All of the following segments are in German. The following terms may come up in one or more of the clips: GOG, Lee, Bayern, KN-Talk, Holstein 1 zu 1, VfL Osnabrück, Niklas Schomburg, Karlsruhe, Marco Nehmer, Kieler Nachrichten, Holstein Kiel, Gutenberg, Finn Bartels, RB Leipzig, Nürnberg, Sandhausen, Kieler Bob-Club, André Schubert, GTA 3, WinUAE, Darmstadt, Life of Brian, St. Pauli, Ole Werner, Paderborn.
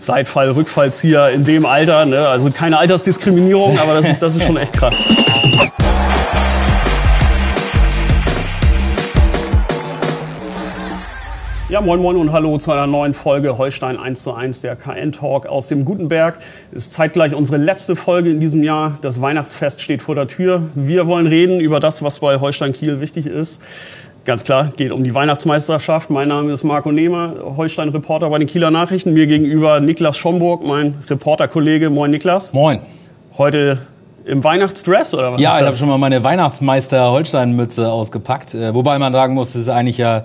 Seitfall, Rückfallzieher in dem Alter, ne? Also keine Altersdiskriminierung, aber das ist schon echt krass. Ja, moin moin und hallo zu einer neuen Folge Holstein 1 zu 1, der KN-Talk aus dem Gutenberg. Ist zeitgleich unsere letzte Folge in diesem Jahr. Das Weihnachtsfest steht vor der Tür. Wir wollen reden über das, was bei Holstein Kiel wichtig ist. Ganz klar, geht um die Weihnachtsmeisterschaft. Mein Name ist Marco Nehmer, Holstein-Reporter bei den Kieler Nachrichten. Mir gegenüber Niklas Schomburg, mein Reporterkollege. Moin Niklas. Moin. Heute im Weihnachtsdress oder was? Ja, ich habe schon mal meine Weihnachtsmeister-Holstein-Mütze ausgepackt. Wobei man sagen muss, das ist eigentlich ja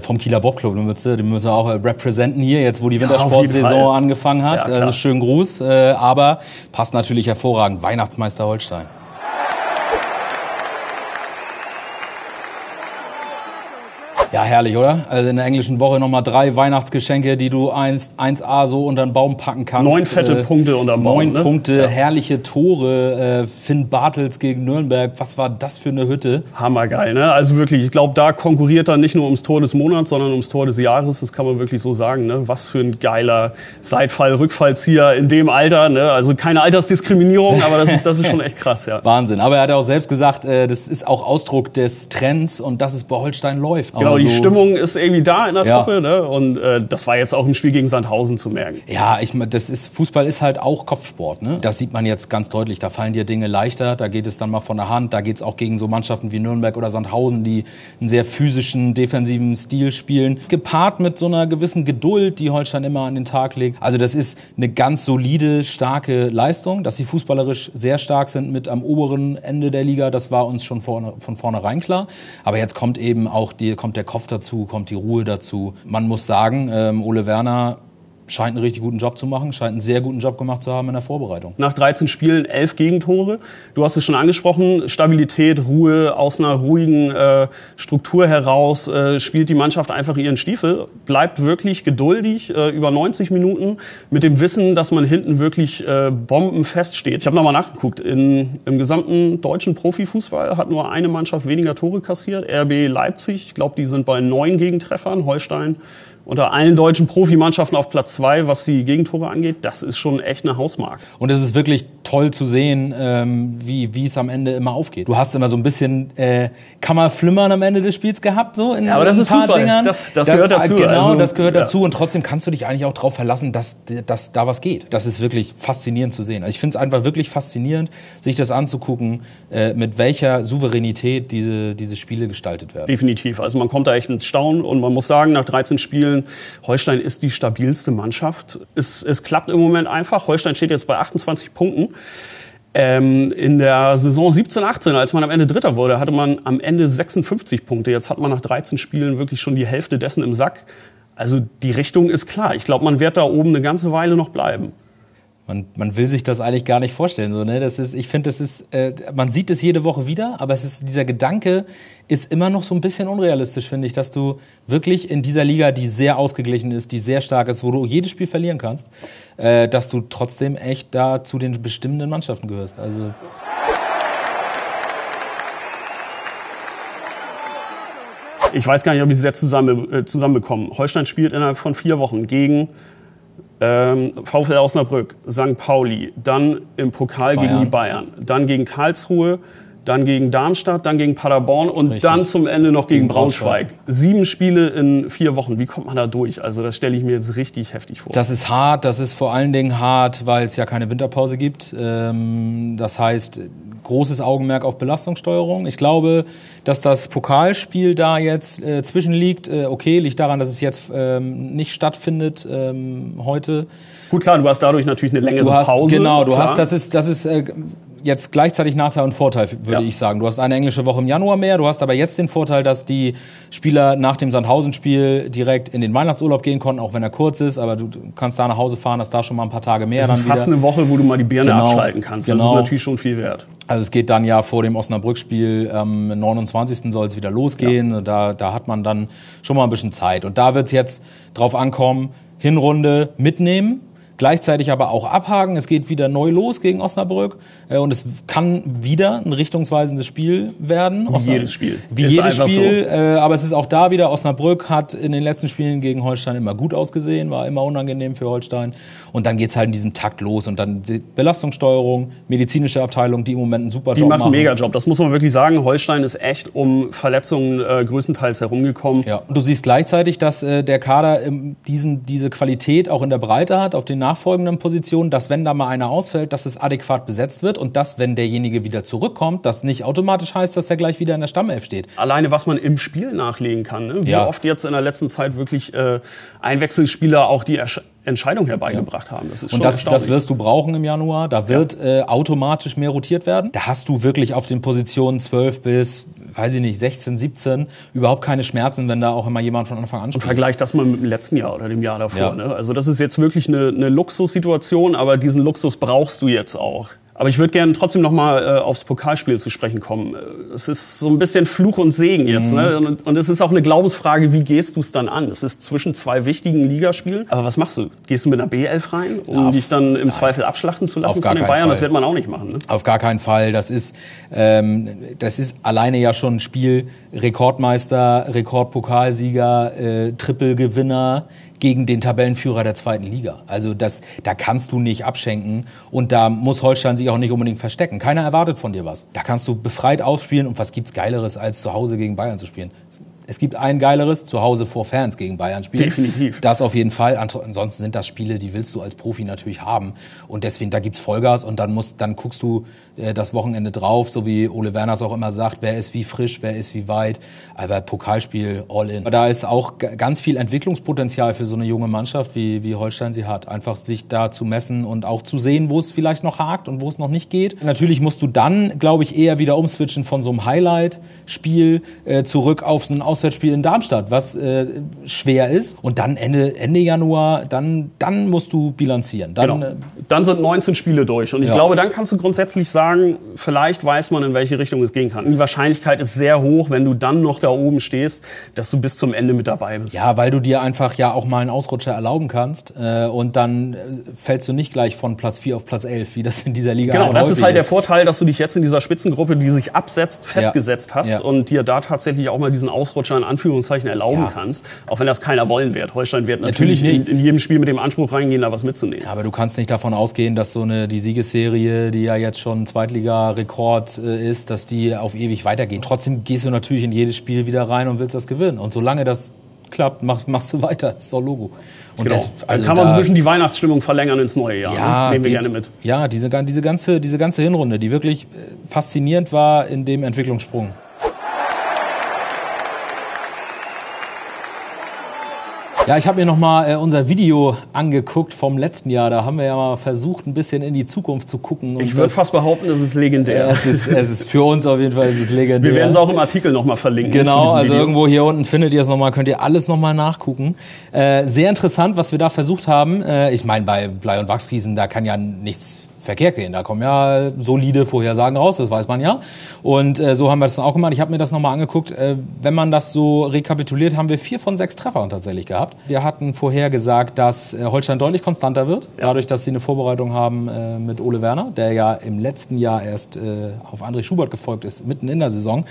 vom Kieler Bob-Club eine Mütze. Die müssen wir auch representen hier, jetzt wo die Wintersportsaison angefangen hat. Ja, also schönen Gruß, aber passt natürlich hervorragend. Weihnachtsmeister Holstein. Ja, herrlich, oder? Also in der englischen Woche nochmal 3 Weihnachtsgeschenke, die du 1A so unter den Baum packen kannst. 9 fette Punkte unter den Baum. 9 Punkte, ja. Herrliche Tore. Finn Bartels gegen Nürnberg. Was war das für eine Hütte? Hammergeil, ne? Also wirklich, ich glaube, da konkurriert er nicht nur ums Tor des Monats, sondern ums Tor des Jahres. Das kann man wirklich so sagen, ne? Was für ein geiler Seitfall, Rückfallzieher in dem Alter, ne? Also keine Altersdiskriminierung, aber das ist schon echt krass, ja. Wahnsinn. Aber er hat auch selbst gesagt, das ist auch Ausdruck des Trends und dass es bei Holstein läuft. Genau. Die Stimmung ist irgendwie da in der Truppe, ne? Und das war jetzt auch im Spiel gegen Sandhausen zu merken. Ja, Fußball ist halt auch Kopfsport, ne? Das sieht man jetzt ganz deutlich. Da fallen dir Dinge leichter, da geht es dann mal von der Hand. Da geht es auch gegen so Mannschaften wie Nürnberg oder Sandhausen, die einen sehr physischen, defensiven Stil spielen. Gepaart mit so einer gewissen Geduld, die Holstein immer an den Tag legt. Also das ist eine ganz solide, starke Leistung. Dass sie fußballerisch sehr stark sind mit am oberen Ende der Liga, das war uns schon von vornherein klar. Aber jetzt kommt eben auch der Kopf dazu, kommt die Ruhe dazu. Man muss sagen, Ole Werner scheint einen richtig guten Job zu machen, scheint einen sehr guten Job gemacht zu haben in der Vorbereitung. Nach 13 Spielen 11 Gegentore. Du hast es schon angesprochen, Stabilität, Ruhe, aus einer ruhigen Struktur heraus spielt die Mannschaft einfach ihren Stiefel, bleibt wirklich geduldig über 90 Minuten mit dem Wissen, dass man hinten wirklich bombenfest steht. Ich habe nochmal nachgeguckt, im gesamten deutschen Profifußball hat nur eine Mannschaft weniger Tore kassiert, RB Leipzig. Ich glaube, die sind bei 9 Gegentreffern, Holstein unter allen deutschen Profimannschaften auf Platz 2, was die Gegentore angeht. Das ist schon echt eine Hausmarke. Und es ist wirklich toll zu sehen, wie es am Ende immer aufgeht. Du hast immer so ein bisschen Kammerflimmern am Ende des Spiels gehabt, so in aber das ist Fußball. Dingern. Das gehört dazu. Genau, also, das gehört dazu. Und trotzdem kannst du dich eigentlich auch darauf verlassen, dass da was geht. Das ist wirklich faszinierend zu sehen. Also ich finde es einfach wirklich faszinierend, sich das anzugucken, mit welcher Souveränität diese Spiele gestaltet werden. Definitiv. Also man kommt da echt ins Staunen. Und man muss sagen, nach 13 Spielen Holstein ist die stabilste Mannschaft. Es klappt im Moment einfach. Holstein steht jetzt bei 28 Punkten. In der Saison 17/18, als man am Ende Dritter wurde, hatte man am Ende 56 Punkte. Jetzt hat man nach 13 Spielen wirklich schon die Hälfte dessen im Sack. Also die Richtung ist klar. Ich glaube, man wird da oben eine ganze Weile noch bleiben. Man will sich das eigentlich gar nicht vorstellen, so, ne? Man sieht es jede Woche wieder, aber dieser Gedanke ist immer noch so ein bisschen unrealistisch, finde ich, dass du wirklich in dieser Liga, die sehr ausgeglichen ist, die sehr stark ist, wo du jedes Spiel verlieren kannst, dass du trotzdem echt da zu den bestimmenden Mannschaften gehörst. Also ich weiß gar nicht, ob ich es jetzt zusammenbekomme. Holstein spielt innerhalb von 4 Wochen gegen VfL Osnabrück, St. Pauli, dann im Pokal Bayern. Gegen die Bayern, dann gegen Karlsruhe, dann gegen Darmstadt, dann gegen Paderborn und dann zum Ende noch gegen Braunschweig. 7 Spiele in 4 Wochen. Wie kommt man da durch? Also das stelle ich mir jetzt richtig heftig vor. Das ist hart, das ist vor allen Dingen hart, weil es ja keine Winterpause gibt. Das heißt, großes Augenmerk auf Belastungssteuerung. Ich glaube, dass das Pokalspiel da jetzt zwischenliegt. Liegt daran, dass es jetzt nicht stattfindet heute. Gut, klar, du hast dadurch natürlich eine längere Pause. Genau, das ist jetzt gleichzeitig Nachteil und Vorteil, würde ich sagen. Du hast eine englische Woche im Januar mehr, du hast aber jetzt den Vorteil, dass die Spieler nach dem Sandhausen-Spiel direkt in den Weihnachtsurlaub gehen konnten, auch wenn er kurz ist, aber du kannst da nach Hause fahren, hast da schon mal ein paar Tage mehr. Das ist fast eine Woche, wo du mal die Birne abschalten kannst. Das ist natürlich schon viel wert. Also es geht dann ja vor dem Osnabrück-Spiel, am 29. soll es wieder losgehen. Ja. Da hat man dann schon mal ein bisschen Zeit. Und da wird es jetzt drauf ankommen, Hinrunde mitnehmen, Gleichzeitig aber auch abhaken. Es geht wieder neu los gegen Osnabrück. Und es kann wieder ein richtungsweisendes Spiel werden. Wie jedes Spiel. So. Aber es ist auch da wieder, Osnabrück hat in den letzten Spielen gegen Holstein immer gut ausgesehen, war immer unangenehm für Holstein. Und dann geht's halt in diesem Takt los. Und dann Belastungssteuerung, medizinische Abteilung, die im Moment einen super Job machen. Die machen einen Megajob. Das muss man wirklich sagen. Holstein ist echt um Verletzungen größtenteils herumgekommen. Ja. Und du siehst gleichzeitig, dass der Kader diese Qualität auch in der Breite hat, auf den nachfolgenden Positionen, dass wenn da mal einer ausfällt, dass es adäquat besetzt wird und dass, wenn derjenige wieder zurückkommt, das nicht automatisch heißt, dass er gleich wieder in der Stammelf steht. Alleine, was man im Spiel nachlegen kann, ne? Wie oft jetzt in der letzten Zeit wirklich Einwechselspieler auch die Entscheidung herbeigebracht haben. Das ist schon das wirst du brauchen im Januar. Da wird automatisch mehr rotiert werden. Da hast du wirklich auf den Positionen 12 bis, 16, 17 überhaupt keine Schmerzen, wenn da auch immer jemand von Anfang an spielt. Und vergleich das mal mit dem letzten Jahr oder dem Jahr davor. Ja. Ne? Also das ist jetzt wirklich eine Luxussituation, aber diesen Luxus brauchst du jetzt auch. Aber ich würde gerne trotzdem noch mal aufs Pokalspiel zu sprechen kommen. Es ist so ein bisschen Fluch und Segen jetzt. Ne? Und es ist auch eine Glaubensfrage, wie gehst du es dann an? Es ist zwischen zwei wichtigen Ligaspielen. Aber was machst du? Gehst du mit einer B-Elf rein, um dich dann im Zweifel abschlachten zu lassen von den Bayern? Fall. Das wird man auch nicht machen. Ne? Auf gar keinen Fall. Das ist alleine ja schon ein Spiel. Rekordmeister, Rekordpokalsieger, Triple-Gewinner gegen den Tabellenführer der zweiten Liga. Also da kannst du nicht abschenken und da muss Holstein sich auch nicht unbedingt verstecken. Keiner erwartet von dir was. Da kannst du befreit aufspielen und was gibt's Geileres, als zu Hause gegen Bayern zu spielen? Es gibt ein Geileres, zu Hause vor Fans gegen Bayern spielen. Definitiv. Das auf jeden Fall. Ansonsten sind das Spiele, die willst du als Profi natürlich haben. Und deswegen, da gibt's Vollgas und dann guckst du das Wochenende drauf, so wie Ole Werner es auch immer sagt, wer ist wie frisch, wer ist wie weit. Aber Pokalspiel all in. Da ist auch ganz viel Entwicklungspotenzial für so eine junge Mannschaft, wie Holstein sie hat. Einfach sich da zu messen und auch zu sehen, wo es vielleicht noch hakt und wo es noch nicht geht. Natürlich musst du dann, glaube ich, eher wieder umswitchen von so einem Highlight-Spiel zurück auf so ein Auswärtsspiel in Darmstadt, was schwer ist. Und dann Ende Januar, dann musst du bilanzieren. Dann sind 19 Spiele durch. Und ich glaube, dann kannst du grundsätzlich sagen, vielleicht weiß man, in welche Richtung es gehen kann. Die Wahrscheinlichkeit ist sehr hoch, wenn du dann noch da oben stehst, dass du bis zum Ende mit dabei bist. Ja, weil du dir einfach ja auch mal einen Ausrutscher erlauben kannst. Und dann fällst du nicht gleich von Platz 4 auf Platz 11, wie das in dieser Liga häufig ist. Genau, das ist halt der Vorteil, dass du dich jetzt in dieser Spitzengruppe, die sich absetzt, festgesetzt hast und dir da tatsächlich auch mal diesen Ausrutscher in Anführungszeichen erlauben kannst, auch wenn das keiner wollen wird. Holstein wird natürlich in jedem Spiel mit dem Anspruch reingehen, da was mitzunehmen. Ja, aber du kannst nicht davon ausgehen, dass die Siegesserie, die ja jetzt schon Zweitliga-Rekord ist, dass die auf ewig weitergeht. Trotzdem gehst du natürlich in jedes Spiel wieder rein und willst das gewinnen. Und solange das klappt, machst du weiter. Das ist doch Logo. Und genau. Dann kann man so ein bisschen die Weihnachtsstimmung verlängern ins neue Jahr. Ja, ne? Nehmen wir gerne mit. Ja, diese ganze Hinrunde, die wirklich faszinierend war in dem Entwicklungssprung. Ja, ich habe mir nochmal unser Video angeguckt vom letzten Jahr. Da haben wir ja mal versucht, ein bisschen in die Zukunft zu gucken. Und ich würde fast behaupten, das ist legendär. Es ist für uns auf jeden Fall legendär. Wir werden es auch im Artikel nochmal verlinken. Genau, also irgendwo hier unten findet ihr es nochmal, könnt ihr alles nochmal nachgucken. Sehr interessant, was wir da versucht haben. Ich meine, bei Blei- und Wachsriesen, da kann ja nichts verkehrt gehen. Da kommen ja solide Vorhersagen raus, das weiß man ja. Und so haben wir das dann auch gemacht. Ich habe mir das nochmal angeguckt. Wenn man das so rekapituliert, haben wir 4 von 6 Treffern tatsächlich gehabt. Wir hatten vorher gesagt, dass Holstein deutlich konstanter wird, dadurch, dass sie eine Vorbereitung haben mit Ole Werner, der ja im letzten Jahr erst auf André Schubert gefolgt ist, mitten in der Saison.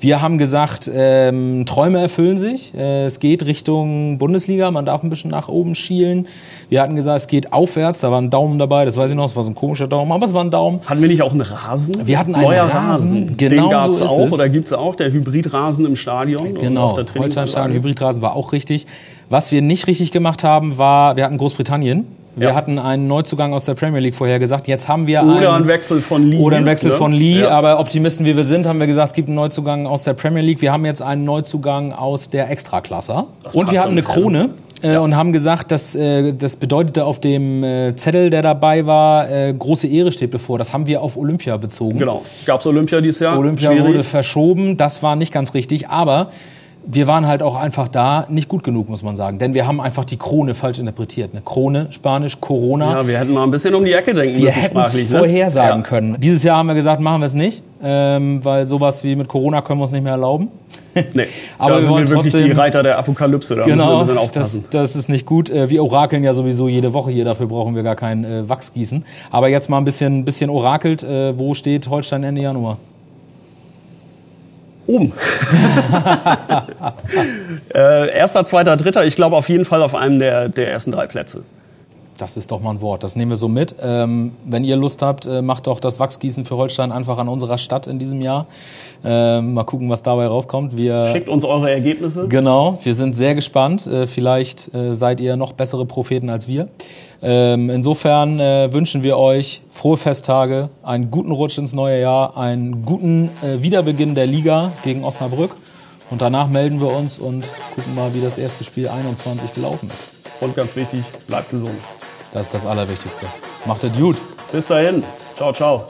Wir haben gesagt, Träume erfüllen sich. Es geht Richtung Bundesliga, man darf ein bisschen nach oben schielen. Wir hatten gesagt, es geht aufwärts, da war ein Daumen dabei, das weiß ich noch, es war so ein komischer Daumen, aber es war ein Daumen. Hatten wir nicht auch einen Rasen? Wir hatten einen Rasen. Genau, den gab es auch, oder gibt es auch, der Hybridrasen im Stadion. Genau, der Holsteinstadion, Hybridrasen war auch richtig. Was wir nicht richtig gemacht haben, war, wir hatten Großbritannien. Wir hatten einen Neuzugang aus der Premier League vorhergesagt. Jetzt haben wir einen Wechsel von Lee. Oder einen Wechsel von Lee. Ja. Aber Optimisten, wie wir sind, haben wir gesagt, es gibt einen Neuzugang aus der Premier League. Wir haben jetzt einen Neuzugang aus der Extraklasse. Und wir hatten eine Krone. Und haben gesagt, das bedeutete auf dem Zettel, der dabei war, große Ehre steht bevor. Das haben wir auf Olympia bezogen. Genau. Gab's Olympia dieses Jahr? Olympia wurde verschoben. Das war nicht ganz richtig. Aber wir waren halt auch einfach da nicht gut genug, muss man sagen. Denn wir haben einfach die Krone falsch interpretiert. Eine Krone, Spanisch, Corona. Ja, wir hätten mal ein bisschen um die Ecke denken müssen sprachlich. Wir hätten es vorhersagen können. Dieses Jahr haben wir gesagt, machen wir es nicht. Weil sowas wie mit Corona können wir uns nicht mehr erlauben. Nee, aber da wir sind wir wirklich trotzdem die Reiter der Apokalypse. Da genau, müssen wir ein bisschen aufpassen. Das ist nicht gut. Wir orakeln ja sowieso jede Woche hier. Dafür brauchen wir gar kein Wachsgießen. Aber jetzt mal ein bisschen orakelt. Wo steht Holstein Ende Januar? Oben. Erster, zweiter, dritter. Ich glaube auf jeden Fall auf einem der ersten drei Plätze. Das ist doch mal ein Wort. Das nehmen wir so mit. Wenn ihr Lust habt, macht doch das Wachsgießen für Holstein einfach an unserer Stadt in diesem Jahr. Mal gucken, was dabei rauskommt. Schickt uns eure Ergebnisse. Genau. Wir sind sehr gespannt. Vielleicht seid ihr noch bessere Propheten als wir. Insofern wünschen wir euch frohe Festtage, einen guten Rutsch ins neue Jahr, einen guten Wiederbeginn der Liga gegen Osnabrück. Und danach melden wir uns und gucken mal, wie das erste Spiel 21 gelaufen ist. Und ganz wichtig, bleibt gesund. Das ist das Allerwichtigste. Macht es gut. Bis dahin. Ciao, ciao.